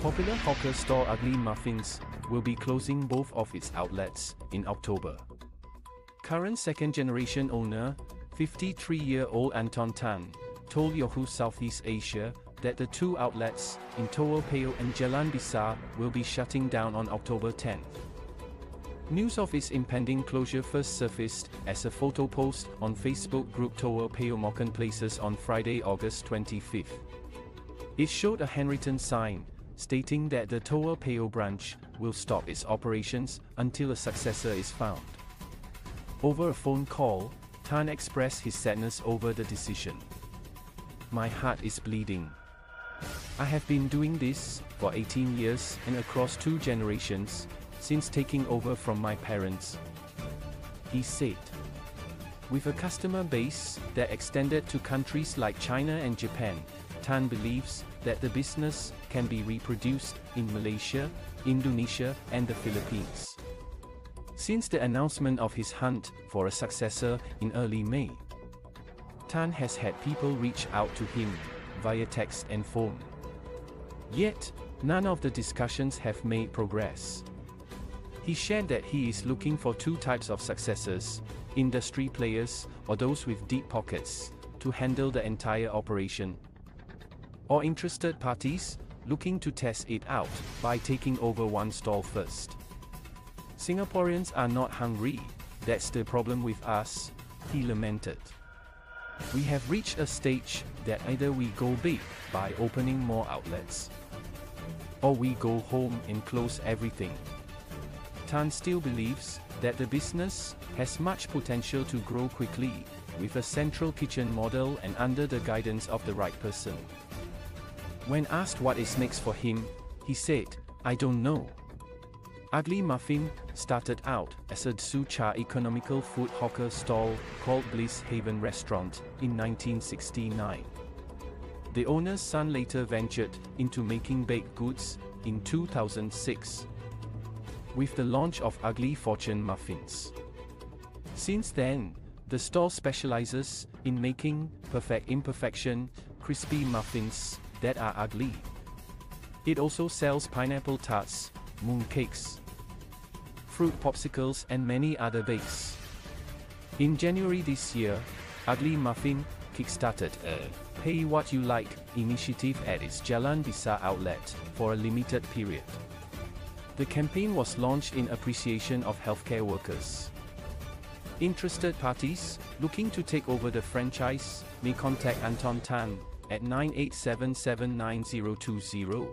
Popular hawker store Uggli Muffins will be closing both of its outlets in October. Current second-generation owner, 53-year-old Anton Tan, told Yahoo Southeast Asia that the two outlets in Toa Payoh and Jalan Bisa will be shutting down on October 10. News of its impending closure first surfaced as a photo post on Facebook group Toa Payoh Marketplaces on Friday, August 25. It showed a handwritten sign, stating that the Toa Payoh branch will stop its operations until a successor is found. Over a phone call, Tan expressed his sadness over the decision. "My heart is bleeding. I have been doing this for 18 years and across two generations, since taking over from my parents," he said. With a customer base that extended to countries like China and Japan, Tan believes that the business can be reproduced in Malaysia, Indonesia, and the Philippines. Since the announcement of his hunt for a successor in early May, Tan has had people reach out to him via text and phone. Yet, none of the discussions have made progress. He shared that he is looking for two types of successors, industry players or those with deep pockets, to handle the entire operation, or interested parties looking to test it out by taking over one stall first. "Singaporeans are not hungry, that's the problem with us," he lamented. "We have reached a stage that either we go big by opening more outlets, or we go home and close everything." Tan still believes that the business has much potential to grow quickly, with a central kitchen model and under the guidance of the right person. When asked what is next for him, he said, "I don't know." Uggli Muffin started out as a Tsucha economical food hawker stall called Bliss Haven Restaurant in 1969. The owner's son later ventured into making baked goods in 2006. With the launch of Uggli Fortune Muffins. Since then, the store specializes in making perfect imperfection, crispy muffins that are ugly. It also sells pineapple tarts, mooncakes, fruit popsicles and many other bakes. In January this year, Uggli Muffin kickstarted a Pay What You Like initiative at its Jalan Bisa outlet for a limited period. The campaign was launched in appreciation of healthcare workers. Interested parties looking to take over the franchise may contact Anton Tan at 98779020.